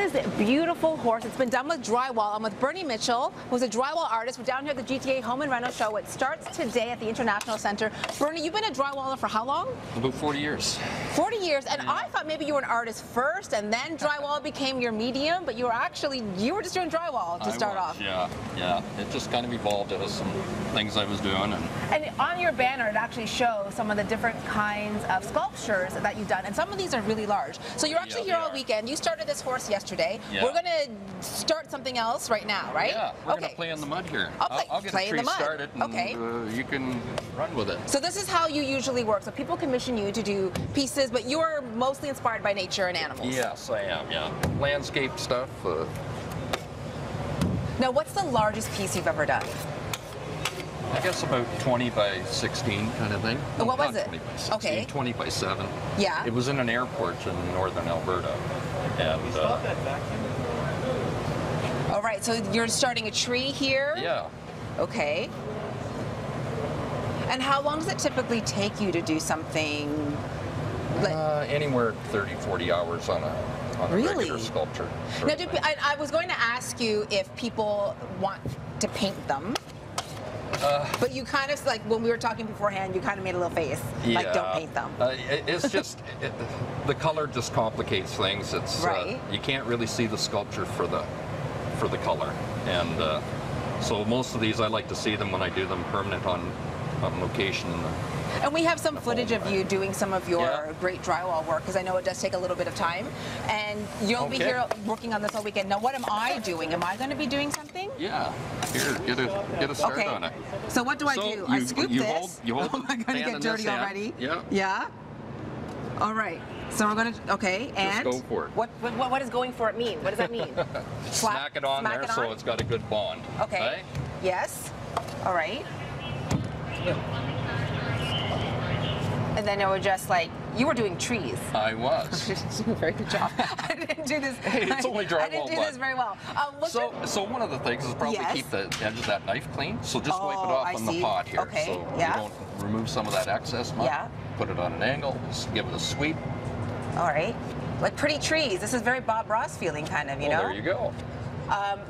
at this beautiful horse. It's been done with drywall. I'm with Bernie Mitchell, who's a drywall artist. We're down here at the GTA Home and Reno Show. It starts today at the International Center. Bernie, you've been a drywaller for how long? About 40 years. 40 years, and I thought maybe you were an artist first, and then drywall became your medium, but you were just doing drywall to start off. Yeah. It just kind of evolved out of some things I was doing. And on your banner, it actually shows some of the different kinds of sculptures that you've done, and some of these are really large. So you're actually here all weekend. You started this horse yesterday. Yeah. We're going to start something else right now, right? Yeah, we're going to play in the mud here. I'll get the tree started, and you can run with it. So this is how you usually work. So people commission you to do pieces, but you are mostly inspired by nature and animals. Yes, I am, yeah. Landscape stuff. Now, what's the largest piece you've ever done? I guess about 20 by 16 kind of thing. Oh, what was it? 20 by 16, 20 by 7. Yeah. It was in an airport in northern Alberta. And, all right, so you're starting a tree here? Yeah. Okay. And how long does it typically take you to do something? Anywhere 30, 40 hours on a regular sculpture. Now, I was going to ask you if people want to paint them. But you kind of, like when we were talking beforehand, you kind of made a little face, like don't paint them. It's just, the color just complicates things. It's you can't really see the sculpture for the color, and so most of these I like to see them when I do them permanent on location. And we have some footage of you doing some of your great drywall work, because I know it does take a little bit of time. And you'll be here working on this all weekend. Now, what am I doing? Am I going to be doing something? Yeah. Here, get a start on it. So what do I do? I scoop this. Oh, I'm going to get dirty already. Yeah. Yeah? All right. So we're going to, and? Just go for it. What does going for it mean? What does that mean? Smack it on there so it's got a good bond. Okay. Right? Yes. All right. Yeah. And then it was just like, you were doing trees. I was. Very good job. I didn't do this. Hey, it's only drywall. I didn't do this very well. So one of the things is probably keep the edge of that knife clean. So just wipe it off on the pot here. Okay. So you don't remove some of that excess mud. Yeah. Put it on an angle. Just give it a sweep. All right. Like pretty trees. This is very Bob Ross feeling kind of, you know? There you go.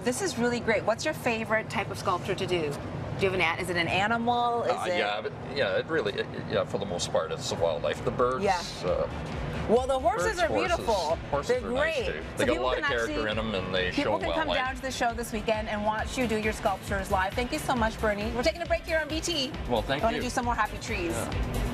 This is really great. What's your favorite type of sculpture to do? Do you have is it an animal? Is it... Yeah, for the most part, it's the wildlife. The birds. Yeah. Well, the birds are beautiful. Horses They're great. Nice too. They got a lot of character in them, and they show wildlife. People can come down to the show this weekend and watch you do your sculptures live. Thank you so much, Bernie. We're taking a break here on BT. Well, thank you. I want to do some more happy trees. Yeah.